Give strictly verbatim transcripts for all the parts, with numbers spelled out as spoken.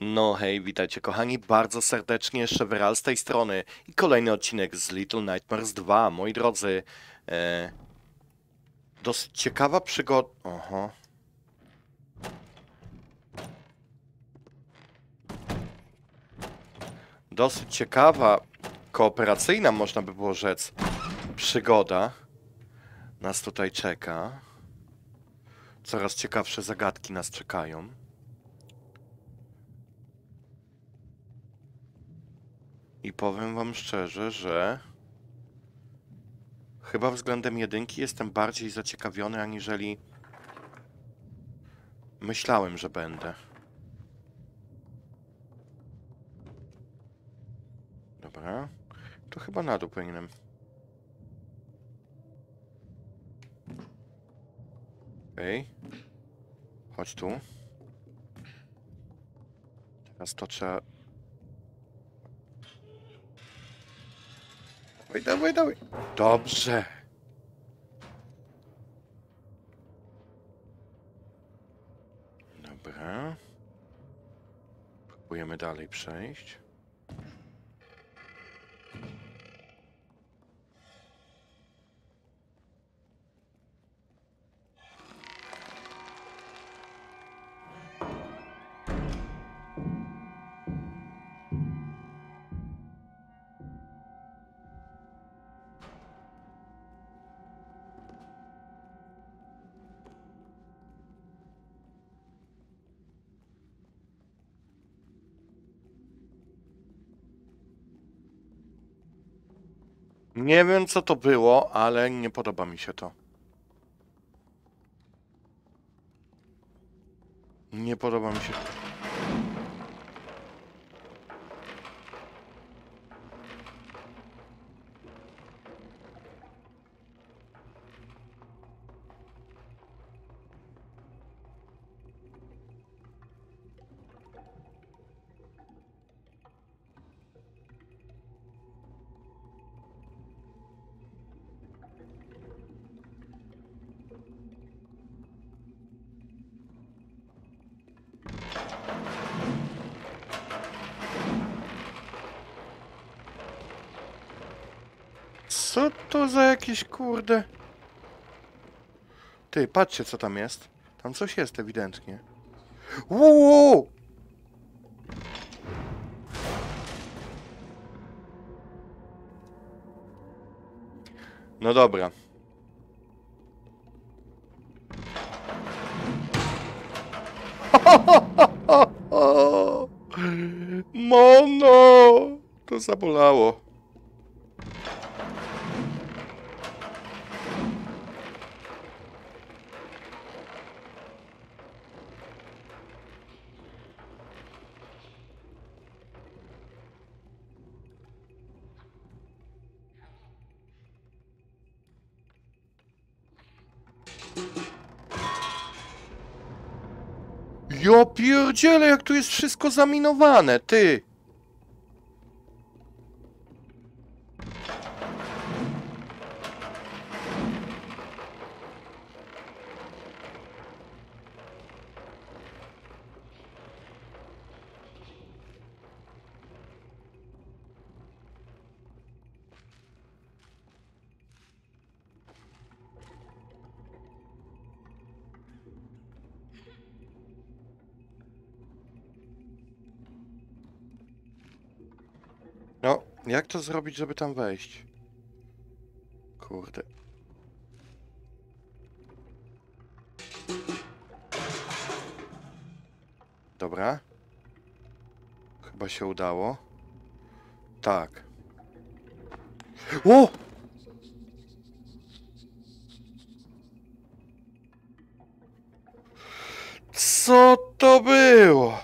No hej, witajcie kochani bardzo serdecznie, Shevaral z tej strony i kolejny odcinek z Little Nightmares dwa, moi drodzy. E... Dosyć ciekawa przygoda... Oho. Dosyć ciekawa, kooperacyjna można by było rzec, przygoda nas tutaj czeka. Coraz ciekawsze zagadki nas czekają. I powiem wam szczerze, że chyba względem jedynki jestem bardziej zaciekawiony, aniżeli myślałem, że będę. Dobra, to chyba na dół powinienem. Okej, okay. Chodź tu. Teraz to trzeba... Dawaj, dawaj, dawaj. Dobrze. Dobra. Próbujemy dalej przejść. Nie wiem, co to było, ale nie podoba mi się to. Nie podoba mi się to. Co to za jakieś kurde... Ty, patrzcie co tam jest. Tam coś jest ewidentnie. Wow! No dobra. Mono! To zabolało. Jo pierdziele, jak tu jest wszystko zaminowane, ty! No, jak to zrobić, żeby tam wejść? Kurde. Dobra. Chyba się udało. Tak. O! Co to było?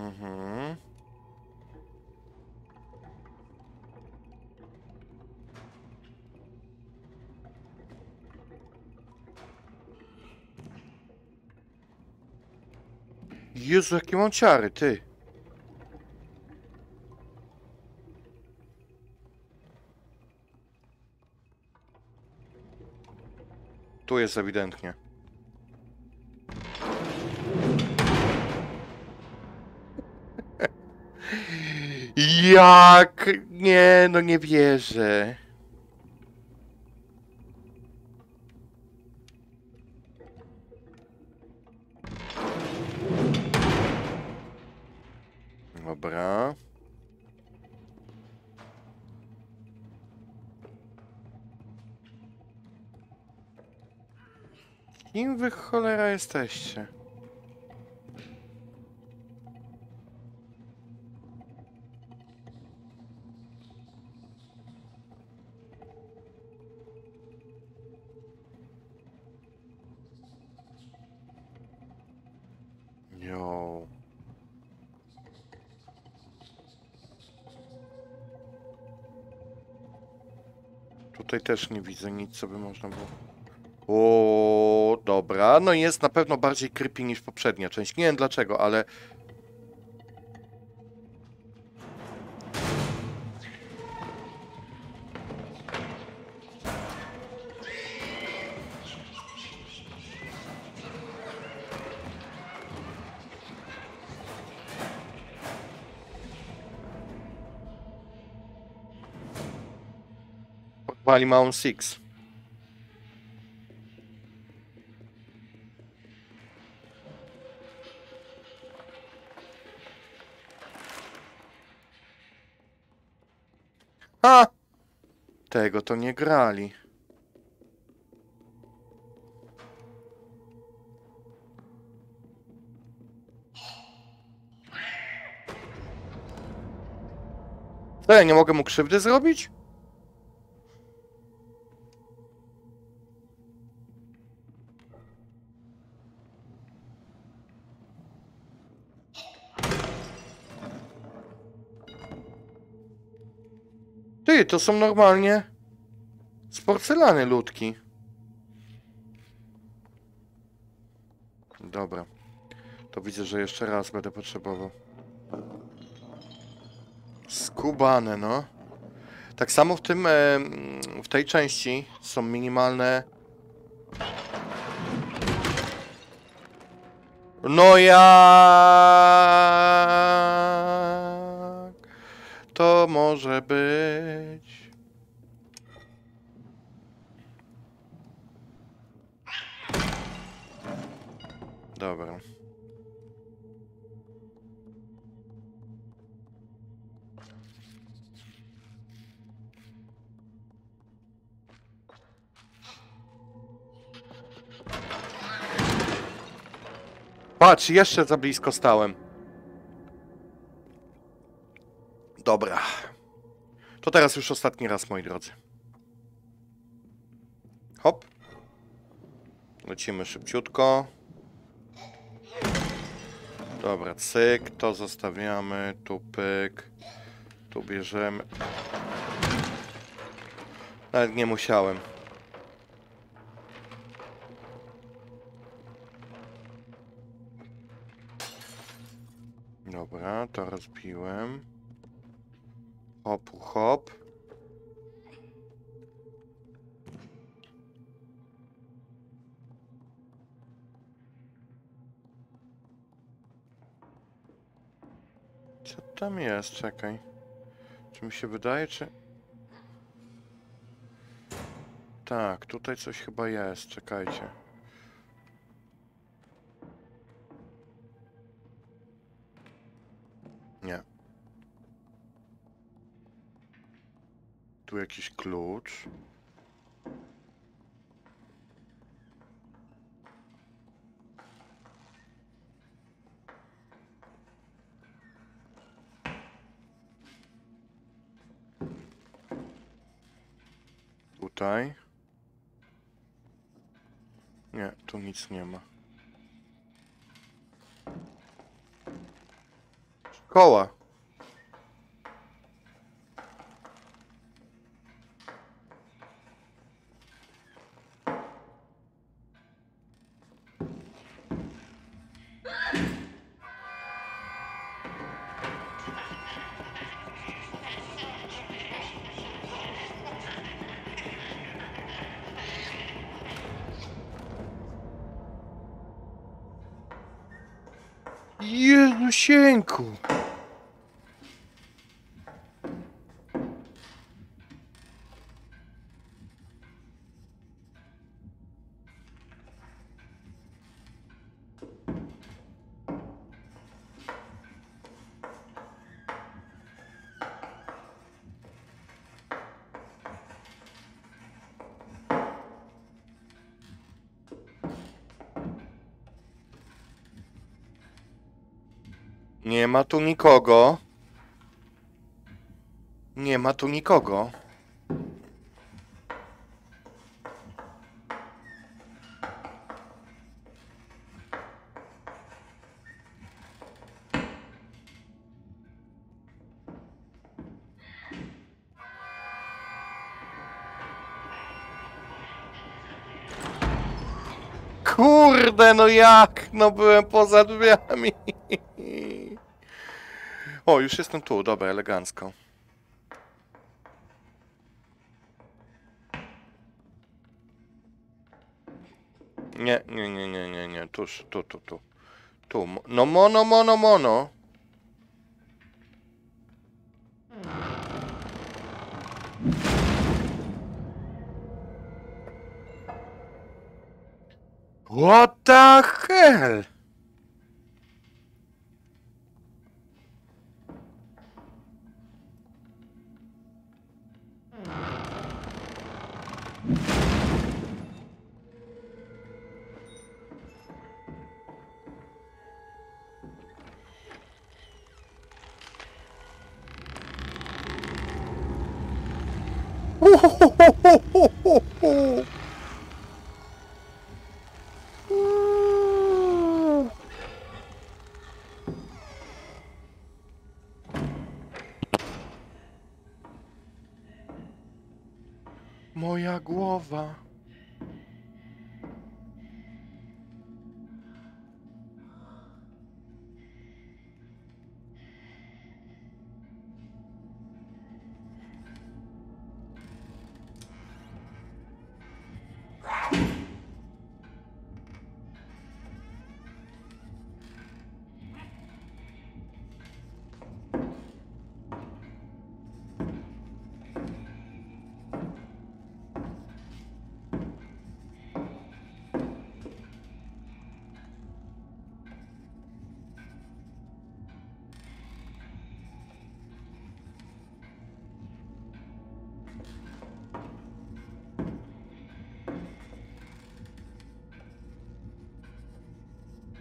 Mhm. Jezu, jakie mam ciary, ty! Tu jest ewidentnie. Jak? Nie, no nie wierzę. Dobra. Kim wy cholera jesteście? Yo. Tutaj też nie widzę nic, co by można było... O, dobra, no jest na pewno bardziej creepy niż poprzednia część. Nie wiem dlaczego, ale... Podpali Mount Six. Ha! Tego to nie grali. Co, ja nie mogę mu krzywdy zrobić? Ty, to są normalnie z porcelany ludki. Dobra. To widzę, że jeszcze raz będę potrzebował. Skubane, no. Tak samo w tym, w tej części są minimalne... No ja... To może być. Dobra. Patrz, jeszcze za blisko stałem. Dobra. To teraz już ostatni raz, moi drodzy. Hop. Lecimy szybciutko. Dobra, cyk. To zostawiamy. Tu pyk. Tu bierzemy. Nawet nie musiałem. Dobra, to rozbiłem. Hop, hop. Co tam jest? Czekaj. Czy mi się wydaje, czy... Tak, tutaj coś chyba jest. Czekajcie. Nie. Tu jakiś klucz. Tutaj. Nie, tu nic nie ma. koła. Sienku. Nie ma tu nikogo. Nie ma tu nikogo. Kurde, no jak? No byłem poza drzwiami. O, już jestem tu, dobra, elegancko. Nie, nie, nie, nie, nie, nie, tu, tu, tu, tu. Tu, no mono, mono, mono. What the hell? Moja głowa.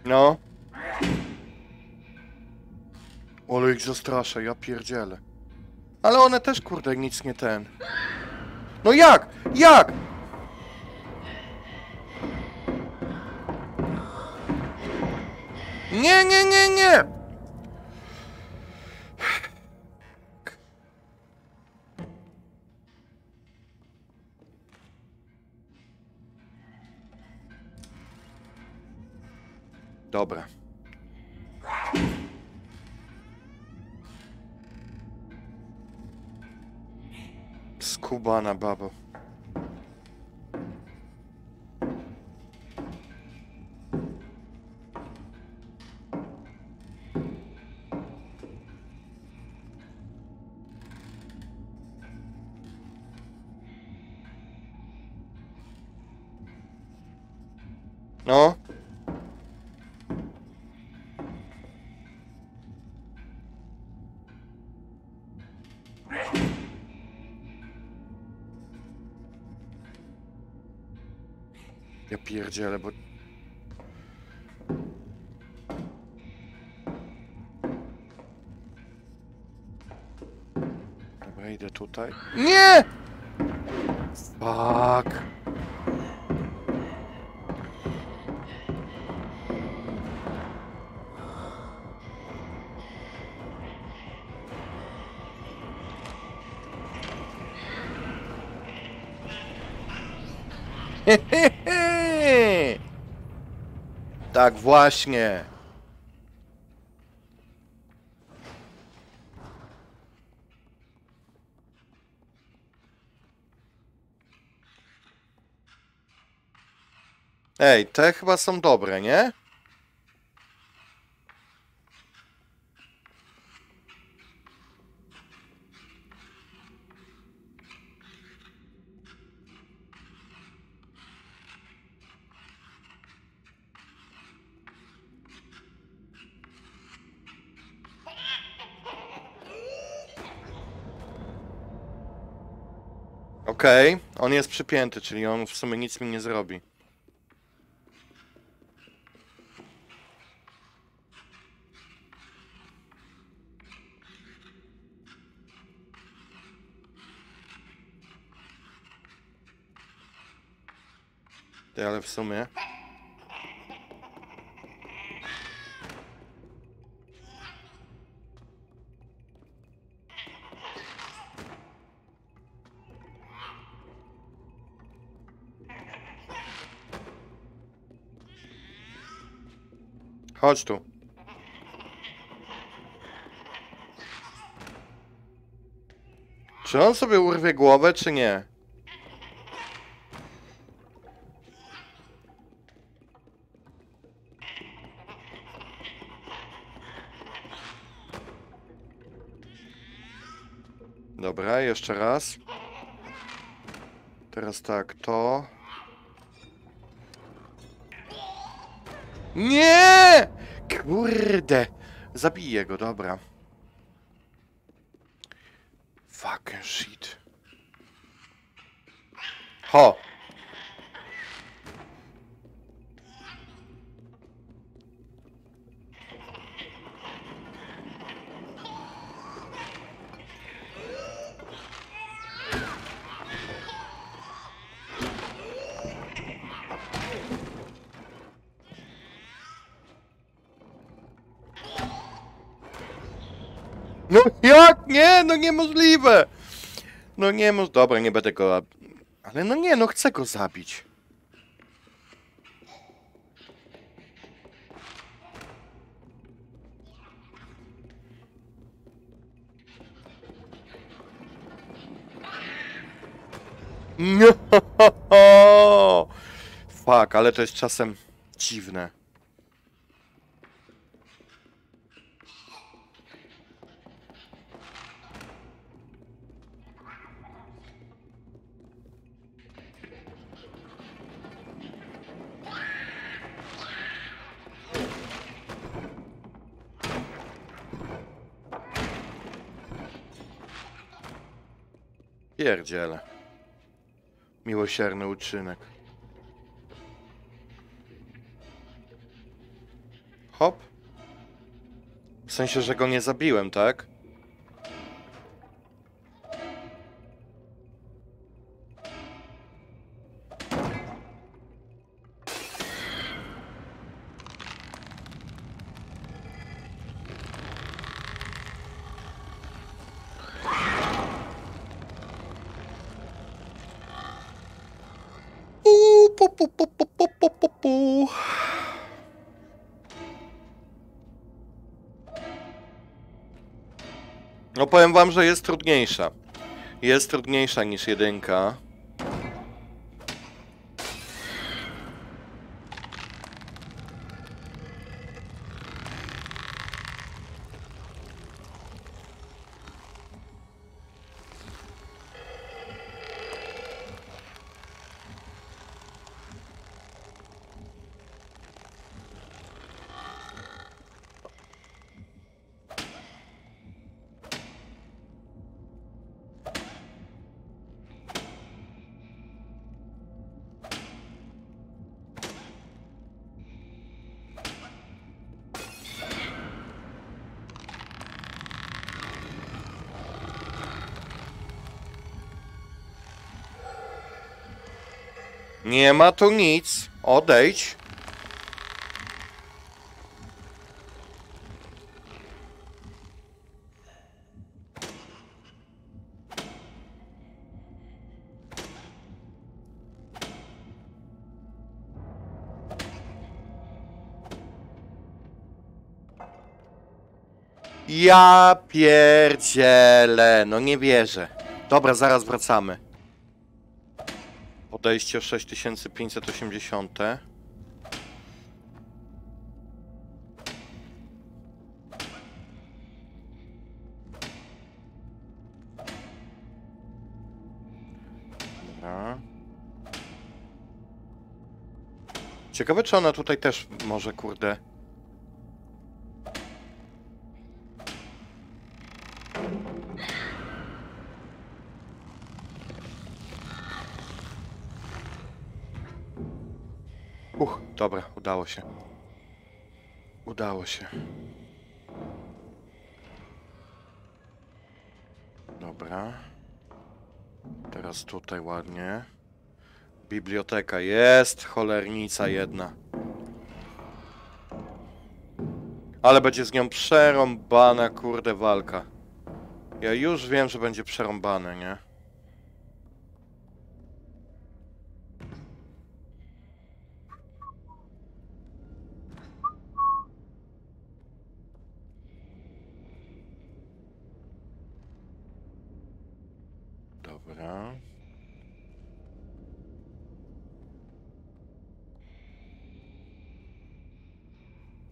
No. Ale ich zastraszę, ja pierdzielę. Ale one też, kurde, nic nie ten. No jak? Jak? Nie, nie, nie, nie! Dobra. Skubana babo. No. Pierdziele, bo... Dobra, idę tutaj. Nie! Fuck! Tak właśnie. Ej, te chyba są dobre, nie? Okej, okay. On jest przypięty, czyli on w sumie nic mi nie zrobi. Ty, ale w sumie... Chodź tu. Czy on sobie urwie głowę, czy nie? Dobra, jeszcze raz. Teraz tak, to... Nie! Kurde! Zabiję go, dobra. Fucking shit. Ho! No jak? Nie, no niemożliwe! No nie mo... Dobra, nie będę go... Ale no nie, no chcę go zabić. No! Fuck, ale to jest czasem dziwne. Pierdziele. Miłosierny uczynek. Hop. W sensie, że go nie zabiłem, tak? No powiem wam, że jest trudniejsza. Jest trudniejsza niż jedynka. Nie ma tu nic. Odejdź. Ja pierdzielę, no nie wierzę. Dobra, zaraz wracamy. Podejście sześć tysięcy pięćset osiemdziesiąt. Dobra. Ciekawe, czy ona tutaj też może, kurde... Uch, dobra, udało się. Udało się. Dobra. Teraz tutaj ładnie. Biblioteka jest, cholernica jedna. Ale będzie z nią przerąbana, kurde, walka. Ja już wiem, że będzie przerąbane, nie? Dobra.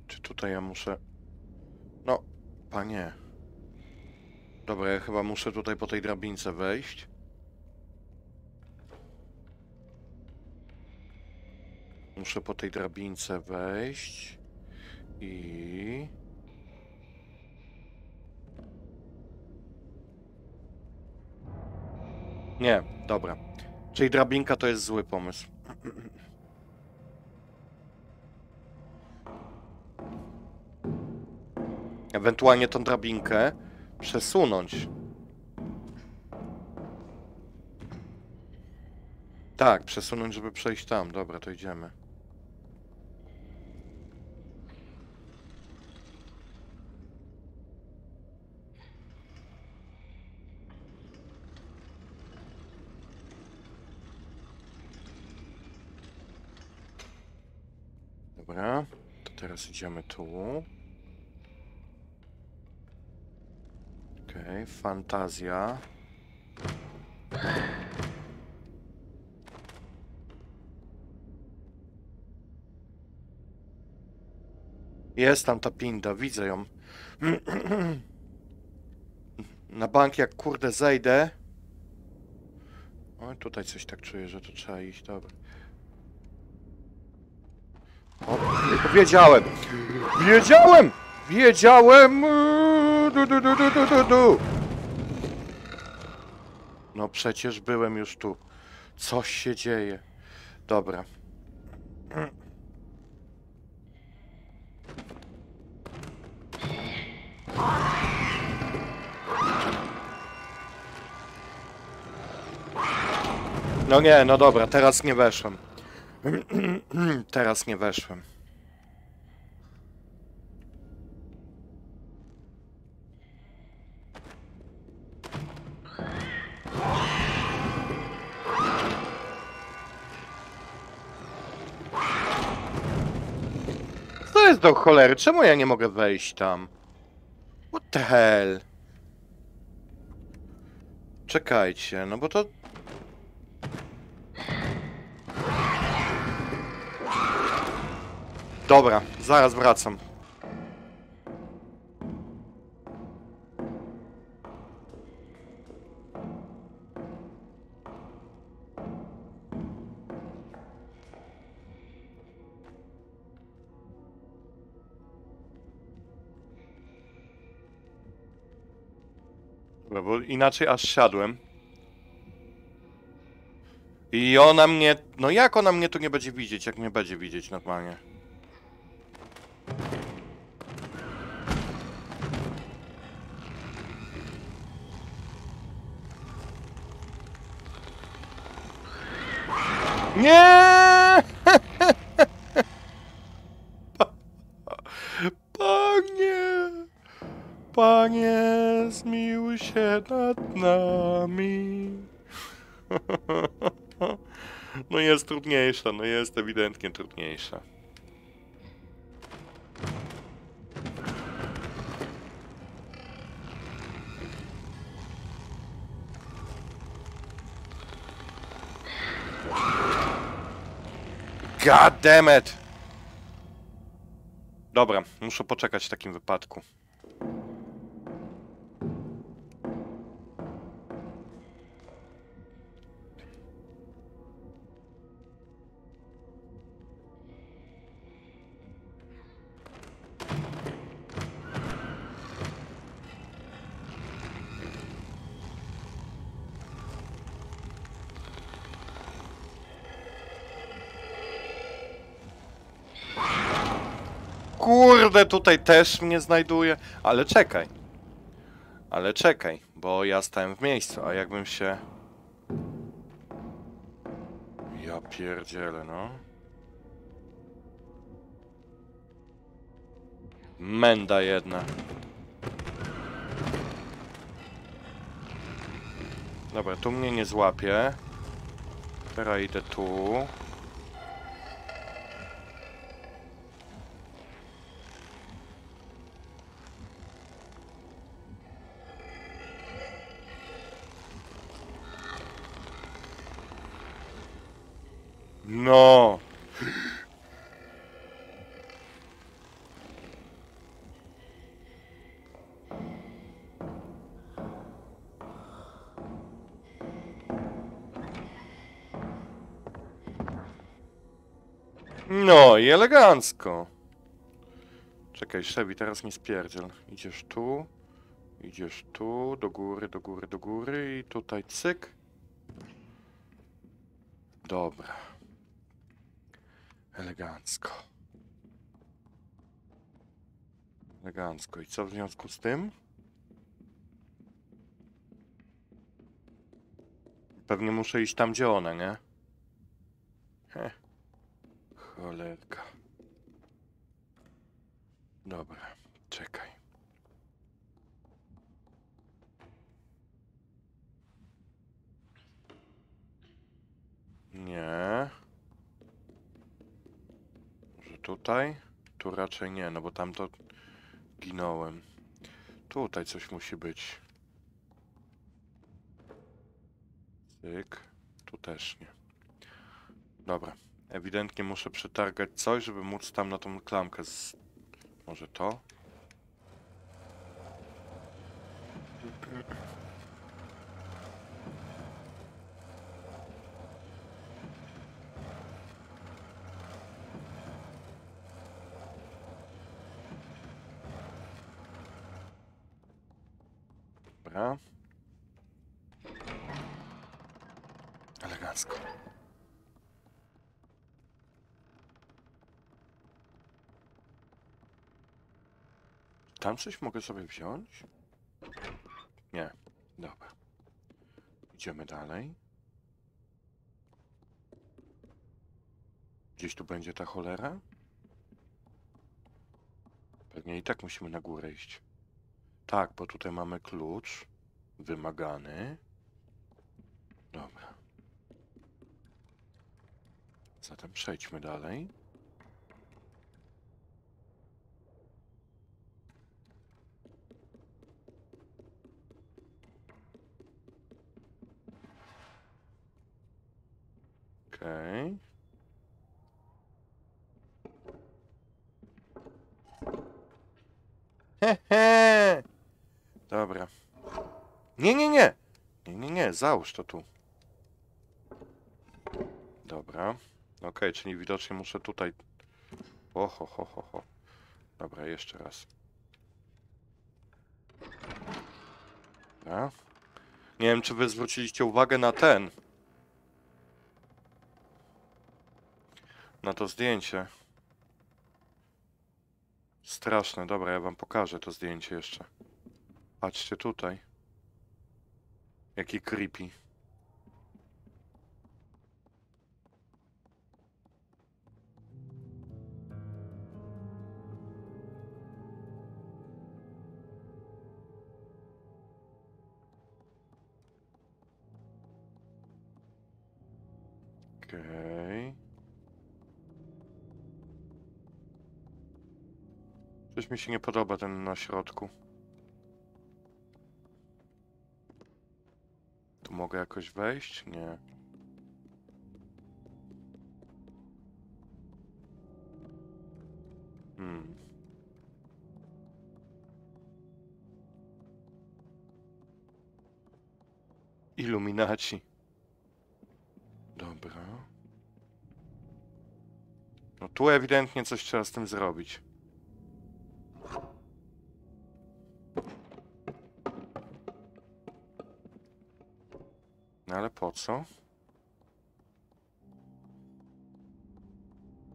Czy tutaj ja muszę... No, panie. Dobra, ja chyba muszę tutaj po tej drabince wejść. Muszę po tej drabince wejść. I... Nie, dobra. Czyli drabinka to jest zły pomysł. Ewentualnie tą drabinkę przesunąć. Tak, przesunąć, żeby przejść tam. Dobra, to idziemy. Dobra, to teraz idziemy tu. Okej, okay, fantazja. Jest tam ta pinda, widzę ją. Na bank jak kurde zejdę. O, tutaj coś tak czuję, że to trzeba iść, dobra. O, wiedziałem! Wiedziałem! Wiedziałem! Du, du, du, du, du, du. No przecież byłem już tu. Coś się dzieje. Dobra. No nie, no dobra, teraz nie weszłem. Teraz nie weszłem. Co jest do cholery? Czemu ja nie mogę wejść tam? What the hell? Czekajcie, no bo to... Dobra, zaraz wracam. Dobra, bo inaczej aż siadłem. I ona mnie... No jak ona mnie tu nie będzie widzieć, jak mnie będzie widzieć normalnie? Nie! Panie! Panie, zmiłuj się nad nami. No jest trudniejsza, no jest ewidentnie trudniejsza. God damn it! Dobra, muszę poczekać w takim wypadku. Kurde, tutaj też mnie znajduje, ale czekaj, ale czekaj, bo ja stałem w miejscu, a jakbym się... Ja pierdzielę, no. Menda jedna. Dobra, tu mnie nie złapie. Teraz idę tu. No. No i elegancko. Czekaj, Szewi, teraz nie spierdziel. Idziesz tu, idziesz tu, do góry, do góry, do góry i tutaj cyk. Dobra. Elegancko. Elegancko. I co w związku z tym? Pewnie muszę iść tam, gdzie one, nie? He. Cholerka. Dobra, czekaj. Nie. Tutaj? Tu raczej nie, no bo tamto ginąłem. Tutaj coś musi być. Cyk. Tu też nie. Dobra. Ewidentnie muszę przetargać coś, żeby móc tam na tą klamkę z... Może to? Elegancko. Tam coś mogę sobie wziąć? Nie. Dobra. Idziemy dalej. Gdzieś tu będzie ta cholera? Pewnie i tak musimy na górę iść. Tak, bo tutaj mamy klucz wymagany. Dobra. Zatem przejdźmy dalej. Okej. Okay. He he! Dobra. Nie, nie, nie! Nie, nie, nie, załóż to tu. Dobra. Okej, okay, czyli widocznie muszę tutaj... Oho, ho, ho, ho. Dobra, jeszcze raz. Dobra. Nie wiem, czy wy zwróciliście uwagę na ten. Na to zdjęcie. Straszne, dobra, ja wam pokażę to zdjęcie jeszcze. Patrzcie tutaj. Jaki creepy. Okej. Okay. Coś mi się nie podoba ten na środku. Tu mogę jakoś wejść? Nie. Hmm. Iluminaci. Dobra. No tu ewidentnie coś trzeba z tym zrobić. No ale po co?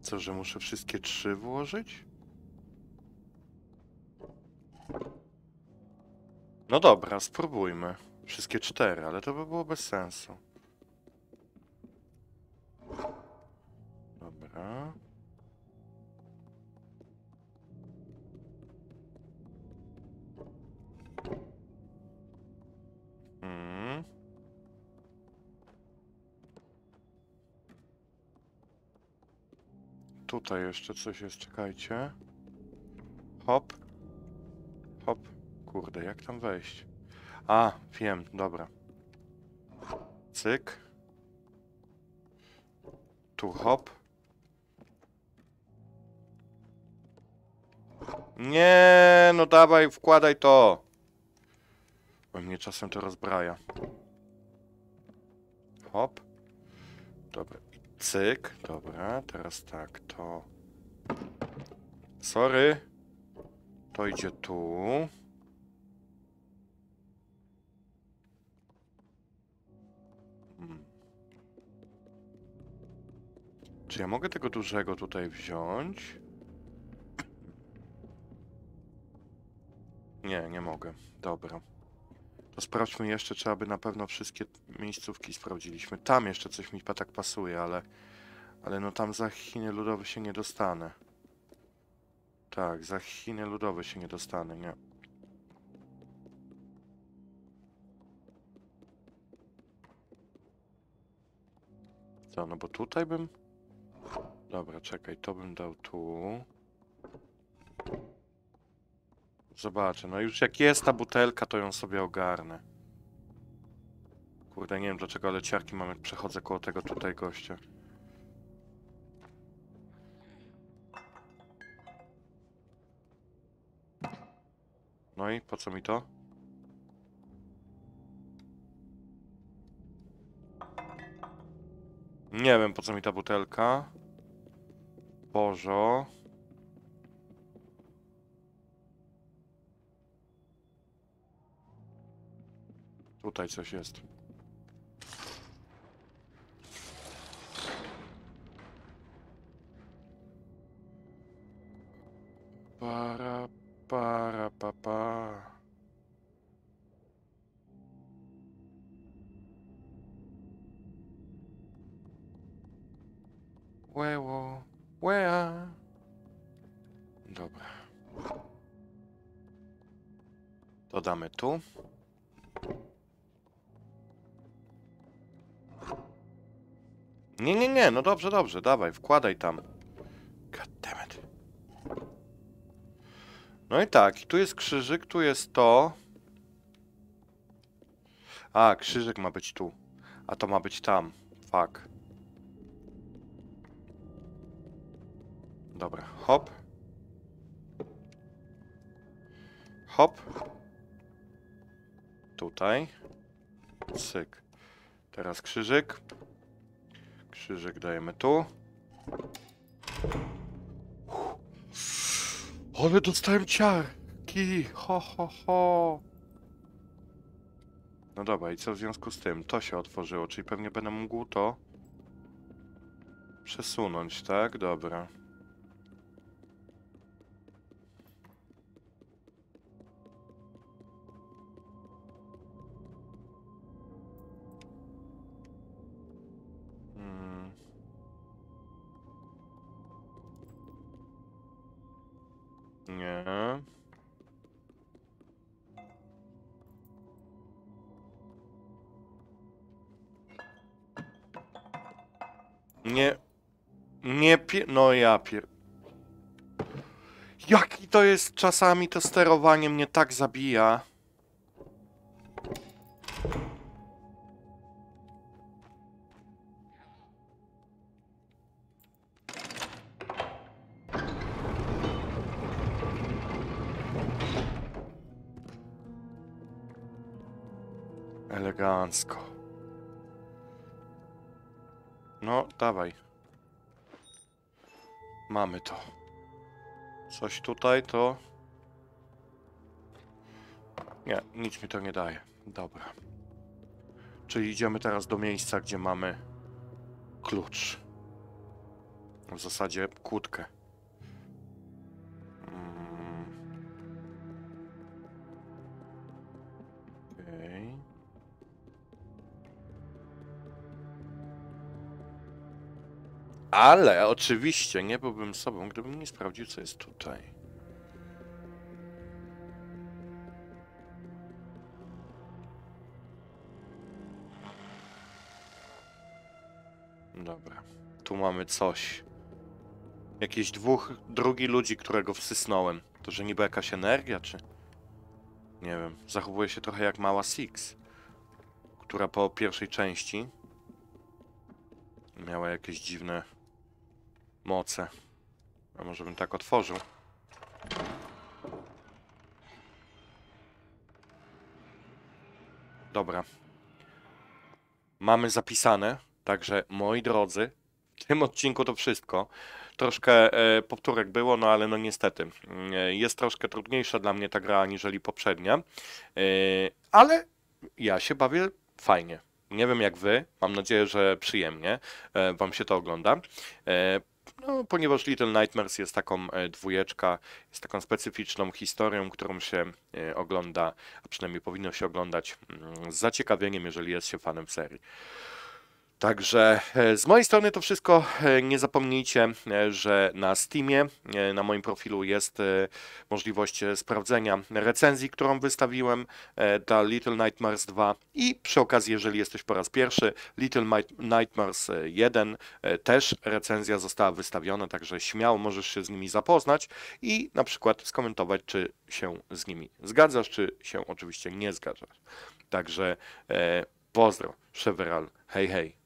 Co, że muszę wszystkie trzy włożyć? No dobra, spróbujmy. Wszystkie cztery, ale to by było bez sensu. Dobra. Hmm. Tutaj jeszcze coś jest, czekajcie. Hop. Hop. Kurde, jak tam wejść? A, wiem, dobra. Cyk. Tu hop. Nie, no dawaj, wkładaj to. Bo mnie czasem to rozbraja. Hop. Dobra, cyk. Dobra, teraz tak, to... Sorry. To idzie tu. Czy ja mogę tego dużego tutaj wziąć? Nie, nie mogę. Dobra. To sprawdźmy jeszcze, trzeba by na pewno wszystkie miejscówki sprawdziliśmy. Tam jeszcze coś mi tak pasuje, ale... Ale no tam za Chiny Ludowe się nie dostanę. Tak, za Chiny Ludowe się nie dostanę, nie. Co, no bo tutaj bym... Dobra, czekaj, to bym dał tu. Zobaczę, no już jak jest ta butelka, to ją sobie ogarnę. Kurde, nie wiem dlaczego, ale ciarki mam, jak przechodzę koło tego tutaj gościa. No i po co mi to? Nie wiem, po co mi ta butelka. Bożo. Tutaj coś jest. Para, para, papa. Łeło. Łea. Dobra. Dodamy tu. Nie, nie, nie. No dobrze, dobrze. Dawaj, wkładaj tam. God damn it. No i tak. I tu jest krzyżyk, tu jest to. A, krzyżyk ma być tu. A to ma być tam. Fuck. Dobra, hop. Hop. Tutaj. Cyk. Teraz krzyżyk. Krzyżyk dajemy tu. Ale dostałem ciarki. Ho, ho, ho. No dobra, i co w związku z tym? To się otworzyło, czyli pewnie będę mógł to przesunąć, tak? Dobra. Nie. Nie. Nie pier... No ja pier... Jaki to jest czasami to sterowanie mnie tak zabija. Elegancko. No, dawaj. Mamy to. Coś tutaj to... Nie, nic mi to nie daje. Dobra. Czyli idziemy teraz do miejsca, gdzie mamy klucz. W zasadzie kłódkę. Ale oczywiście nie byłbym sobą, gdybym nie sprawdził, co jest tutaj. Dobra. Tu mamy coś. Jakieś dwóch, drugi ludzi, którego wsysnąłem. To, że niby jakaś energia, czy... Nie wiem. Zachowuje się trochę jak mała Six, która po pierwszej części miała jakieś dziwne... moce. A może bym tak otworzył? Dobra. Mamy zapisane, także moi drodzy, w tym odcinku to wszystko. Troszkę e, powtórek było, no ale no niestety. E, jest troszkę trudniejsza dla mnie ta gra, aniżeli poprzednia. E, ale ja się bawię fajnie. Nie wiem jak wy, mam nadzieję, że przyjemnie e, wam się to ogląda. E, No, ponieważ Little Nightmares jest taką dwójeczka, jest taką specyficzną historią, którą się ogląda, a przynajmniej powinno się oglądać z zaciekawieniem, jeżeli jest się fanem serii. Także z mojej strony to wszystko. Nie zapomnijcie, że na Steamie, na moim profilu jest możliwość sprawdzenia recenzji, którą wystawiłem dla Little Nightmares dwa i przy okazji, jeżeli jesteś po raz pierwszy, Little Nightmares jeden też recenzja została wystawiona, także śmiało możesz się z nimi zapoznać i na przykład skomentować, czy się z nimi zgadzasz, czy się oczywiście nie zgadzasz. Także pozdro, Shevaral, hej hej.